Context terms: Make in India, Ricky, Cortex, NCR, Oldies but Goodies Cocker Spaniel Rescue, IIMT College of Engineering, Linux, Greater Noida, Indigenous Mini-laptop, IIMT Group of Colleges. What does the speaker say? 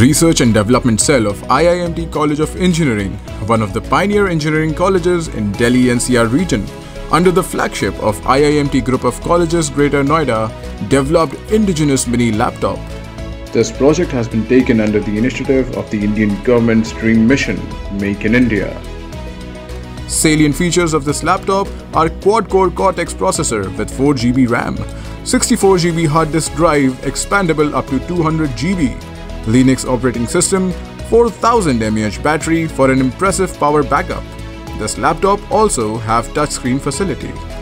Research and Development Cell of IIMT College of Engineering, one of the pioneer engineering colleges in Delhi NCR region, under the flagship of IIMT Group of Colleges Greater Noida, developed indigenous mini laptop. This project has been taken under the initiative of the Indian government's dream mission, Make in India. Salient features of this laptop are quad-core Cortex processor with 4 GB RAM, 64 GB hard disk drive expandable up to 200 GB, Linux operating system, 4000 mAh battery for an impressive power backup. This laptop also have touchscreen facility.